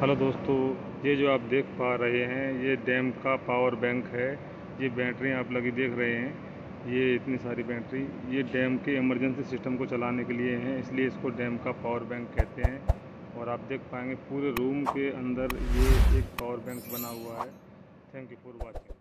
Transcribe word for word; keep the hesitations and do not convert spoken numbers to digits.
Hello दोस्तों, ये जो आप देख पा रहे हैं ये डैम का पावर बैंक है। ये बैटरी आप लगी देख रहे हैं, ये इतनी सारी बैटरी ये डैम के इमरजेंसी सिस्टम को चलाने के लिए हैं, इसलिए इसको डैम का पावर बैंक कहते हैं। और आप देख पाएंगे पूरे रूम के अंदर ये एक पावर बैंक बना हुआ है। Thank you for watching.